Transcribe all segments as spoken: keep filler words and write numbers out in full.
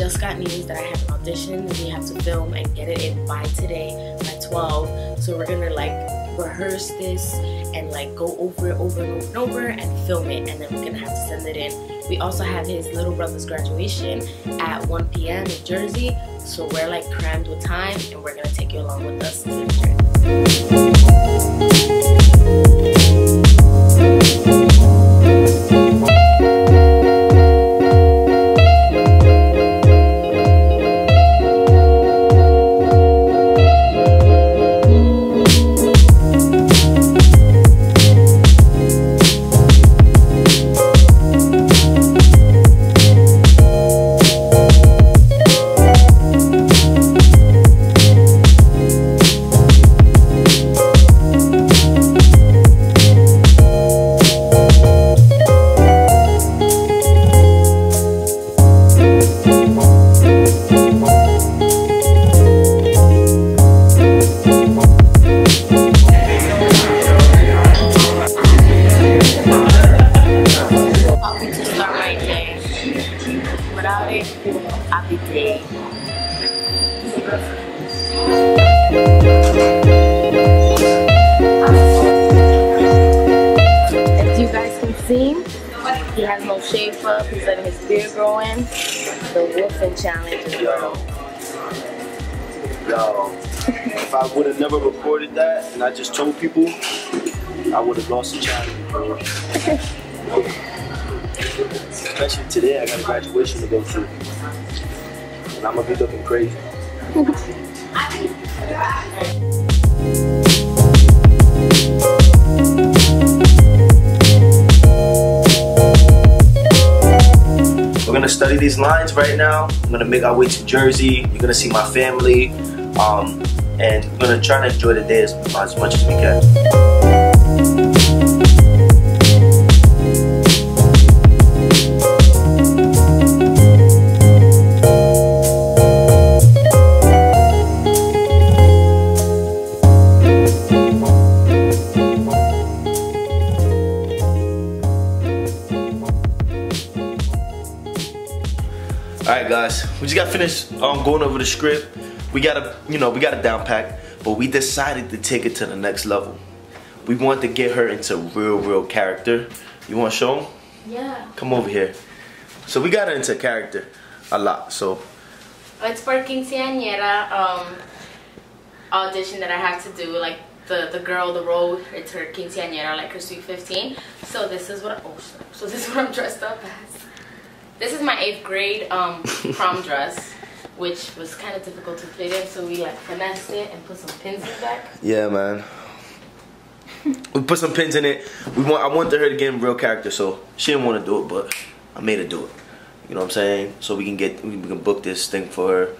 just got news that I have an audition and we have to film and get it in by today, by twelve. So we're gonna like rehearse this and like go over it over and over and over and film it, and then we're gonna have to send it in. We also have his little brother's graduation at one P M in Jersey, so we're like crammed with time, and we're gonna take you along with us in Jersey. He has no shave up, he's letting his beard grow in. The woofing challenge is yo. Yo. If I would have never recorded that and I just told people, I would have lost the challenge, bro. Especially today, I got a graduation to go to. And I'm gonna be looking crazy. We're gonna study these lines right now. I'm gonna make our way to Jersey. You're gonna see my family. Um, and we're gonna try to enjoy the day as, as much as we can. Guys, we just got finished um, going over the script. We got a, you know, we got a down pack, but we decided to take it to the next level. We wanted to get her into real, real character. You want to show them? Yeah. Come over here. So we got her into character a lot. So it's for Quinceañera um, audition that I have to do. Like the the girl, the role, it's her Quinceañera, like her sweet fifteen. So this is what. Oh, so this is what I'm dressed up as. This is my eighth grade um, prom dress, which was kind of difficult to fit in, so we like finessed it and put some pins in it back. Yeah, man. We put some pins in it. We want. I wanted her to get in real character, so she didn't want to do it, but I made her do it. You know what I'm saying? So we can get, we can book this thing for her,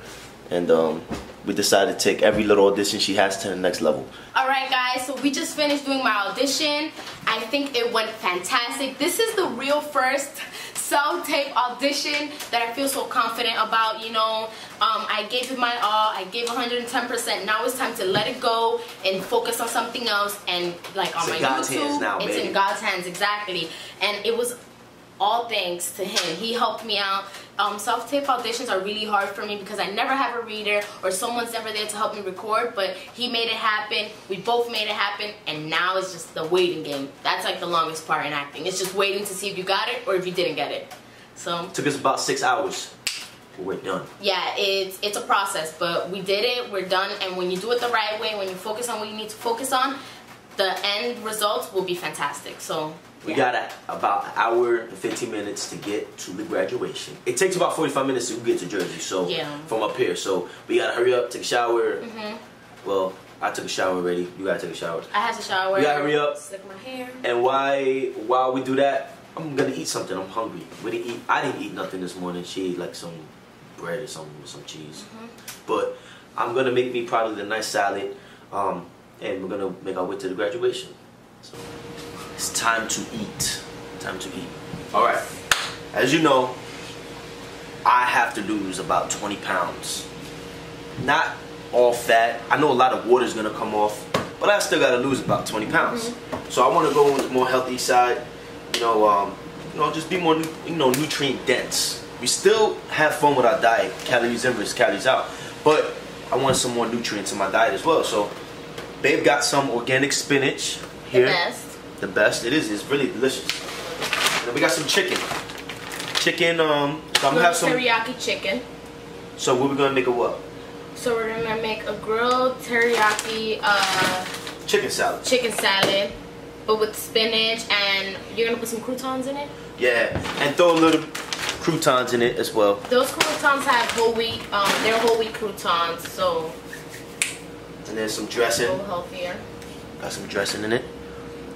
and um, we decided to take every little audition she has to the next level. All right, guys. So we just finished doing my audition. I think it went fantastic. This is the real first self-tape audition that I feel so confident about, you know. Um, I gave it my all, I gave one hundred ten percent. Now it's time to let it go and focus on something else, and like on my YouTube, it's in God's hands, exactly. And it was all thanks to him. He helped me out. Um, self-tape auditions are really hard for me because I never have a reader or someone's never there to help me record, but he made it happen. We both made it happen, and now it's just the waiting game. That's like the longest part in acting. It's just waiting to see if you got it or if you didn't get it. So took us about six hours. We're done. Yeah, it's it's a process, but we did it. We're done, and when you do it the right way, when you focus on what you need to focus on, the end results will be fantastic. So we yeah. got a, about an hour and fifteen minutes to get to the graduation. It takes about forty-five minutes to get to Jersey, so yeah. from up here. So we gotta hurry up, take a shower. Mm-hmm. Well, I took a shower already. You gotta take a shower. I had to shower. We gotta hurry up. Slick my hair. And why while we do that, I'm gonna eat something. I'm hungry. We didn't eat. I didn't eat nothing this morning. She ate like some bread or some some cheese. Mm-hmm. But I'm gonna make me probably the nice salad. Um, and we're gonna make our way to the graduation. So it's time to eat. Time to eat. All right. As you know, I have to lose about twenty pounds. Not all fat. I know a lot of water is gonna come off, but I still gotta lose about twenty pounds. Mm-hmm. So I want to go on the more healthy side. You know, um, you know, just be more, you know, nutrient dense. We still have fun with our diet, calories in versus calories out. But I want some more nutrients in my diet as well. So Babe got some organic spinach here. The best. The best. It is. It's really delicious. Then we got some chicken. Chicken. Um. So I'm gonna have some teriyaki chicken. So what we gonna make a what? So we're gonna make a grilled teriyaki. Uh, chicken salad. Chicken salad, but with spinach, and you're gonna put some croutons in it. Yeah, and throw a little croutons in it as well. Those croutons have whole wheat. Um, they're whole wheat croutons, so. And there's some dressing. A little healthier. Got some dressing in it,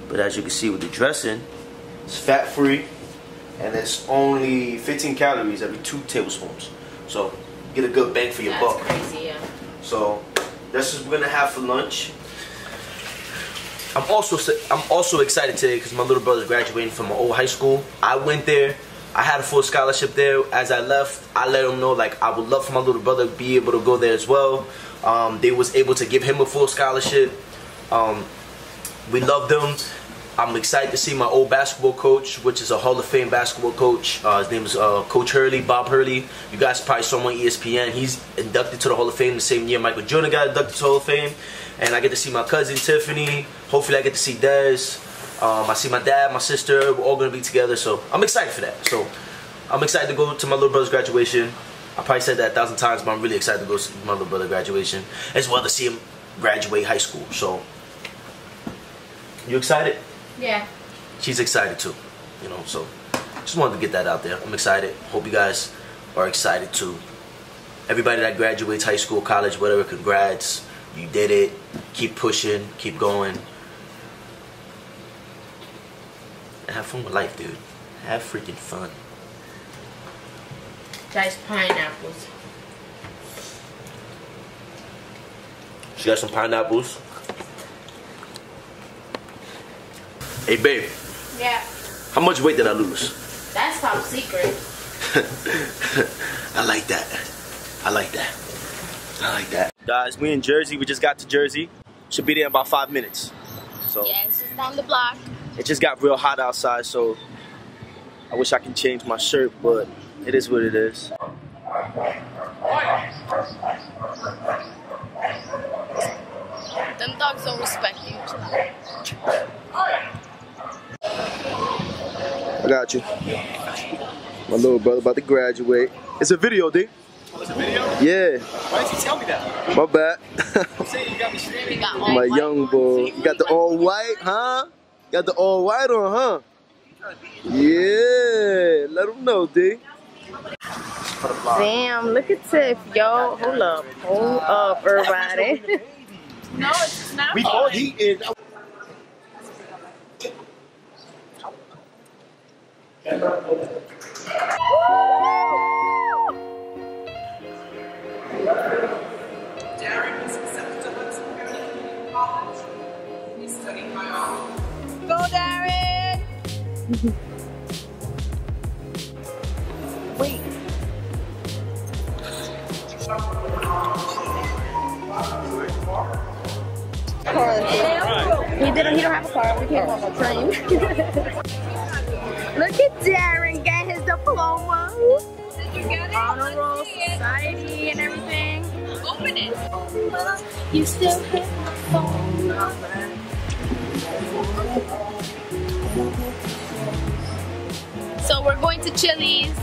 but as you can see with the dressing, it's fat free, and it's only fifteen calories every two tablespoons. So get a good bang for your buck. That's crazy, yeah. So that's what we're gonna have for lunch. I'm also I'm also excited today because my little brother's graduating from my old high school. I went there. I had a full scholarship there. As I left, I let him know, like, I would love for my little brother to be able to go there as well. Um, they was able to give him a full scholarship. Um, we loved him. I'm excited to see my old basketball coach, which is a Hall of Fame basketball coach. Uh, his name is uh, Coach Hurley, Bob Hurley. You guys probably saw him on E S P N. He's inducted to the Hall of Fame the same year Michael Jordan got inducted to the Hall of Fame. And I get to see my cousin, Tiffany. Hopefully I get to see Dez. Um, I see my dad, my sister. We're all going to be together, so I'm excited for that. So I'm excited to go to my little brother's graduation. I probably said that a thousand times, but I'm really excited to go to my little brother's graduation, as well to see him graduate high school. So you excited? Yeah. She's excited too, you know, so just wanted to get that out there. I'm excited. Hope you guys are excited too. Everybody that graduates high school, college, whatever, congrats. You did it. Keep pushing. Keep going. And have fun with life, dude. Have freaking fun. Diced pineapples. She got some pineapples. Hey, babe. Yeah. How much weight did I lose? That's top secret. I like that. I like that. I like that. Guys, we in Jersey. We just got to Jersey. Should be there in about five minutes. So. Yeah, it's just down the block. It just got real hot outside, so I wish I could change my shirt, but it is what it is. Them dogs don't respect you. I got you. My little brother about to graduate. It's a video, D. Oh, it's a video? Yeah. Why didn't you tell me that? My bad. I'm saying you got me streaming. My young boy. You got the all white, huh? You got the all white on, huh? Yeah. Let him know, D. Damn, look at Tiff, yo. Hold up. Hold up, everybody. No, it's not. We all eating. Darren is acceptable to community college. He's studying my own. Go, Darren! Wait. Car. He didn't. He don't have a car. We can't have a train. Look at Darren get his diploma. Did you get it? Honor Roll Society and everything. Open it. You still hit my phone. So we're going to Chili's,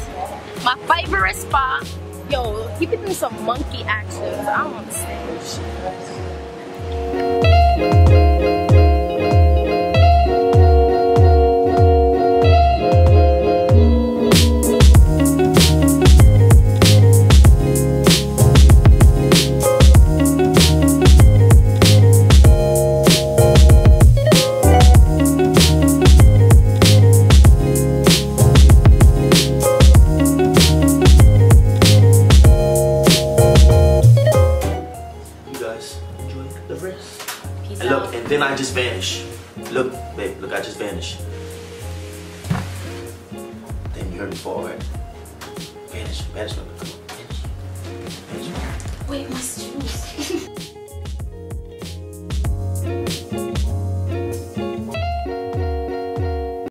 my favorite spot. Yo, he been doing some monkey actions. I don't understand this shit. Then I just vanish. Look, babe, look, I just vanish. Then you heard me fall, right? Vanish, vanish, vanish, vanish. Wait, my shoes.